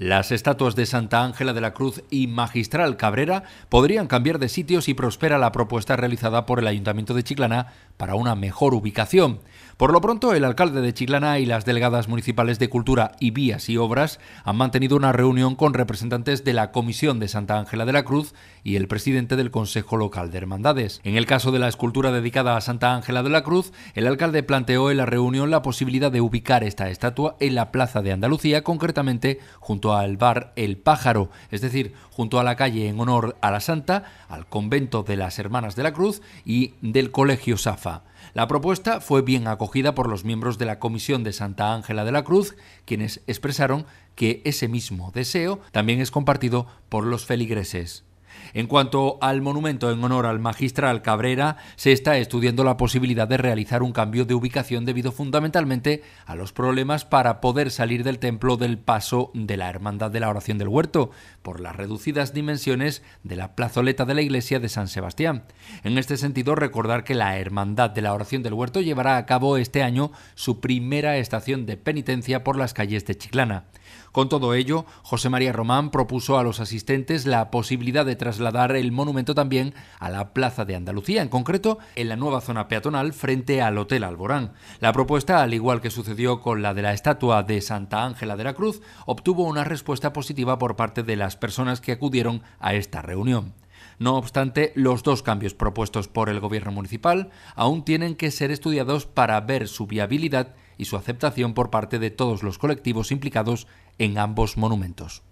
Las estatuas de Santa Ángela de la Cruz y Magistral Cabrera podrían cambiar de sitios y prospera la propuesta realizada por el Ayuntamiento de Chiclana para una mejor ubicación. Por lo pronto, el alcalde de Chiclana y las delegadas municipales de Cultura y Vías y Obras han mantenido una reunión con representantes de la Comisión de Santa Ángela de la Cruz y el presidente del Consejo Local de Hermandades. En el caso de la escultura dedicada a Santa Ángela de la Cruz, el alcalde planteó en la reunión la posibilidad de ubicar esta estatua en la Plaza de Andalucía, concretamente junto al bar El Pájaro, es decir, junto a la calle en honor a la Santa, al convento de las Hermanas de la Cruz y del Colegio Safa. La propuesta fue bien acogida por los miembros de la Comisión de Santa Ángela de la Cruz, quienes expresaron que ese mismo deseo también es compartido por los feligreses. En cuanto al monumento en honor al magistral Cabrera, se está estudiando la posibilidad de realizar un cambio de ubicación debido fundamentalmente a los problemas para poder salir del templo del paso de la Hermandad de la Oración del Huerto, por las reducidas dimensiones de la plazoleta de la Iglesia de San Sebastián. En este sentido, recordar que la Hermandad de la Oración del Huerto llevará a cabo este año su primera estación de penitencia por las calles de Chiclana. Con todo ello, José María Román propuso a los asistentes la posibilidad de trasladar el monumento también a la Plaza de Andalucía, en concreto en la nueva zona peatonal frente al Hotel Alborán. La propuesta, al igual que sucedió con la de la estatua de Santa Ángela de la Cruz, obtuvo una respuesta positiva por parte de las personas que acudieron a esta reunión. No obstante, los dos cambios propuestos por el Gobierno municipal aún tienen que ser estudiados para ver su viabilidad y su aceptación por parte de todos los colectivos implicados en ambos monumentos.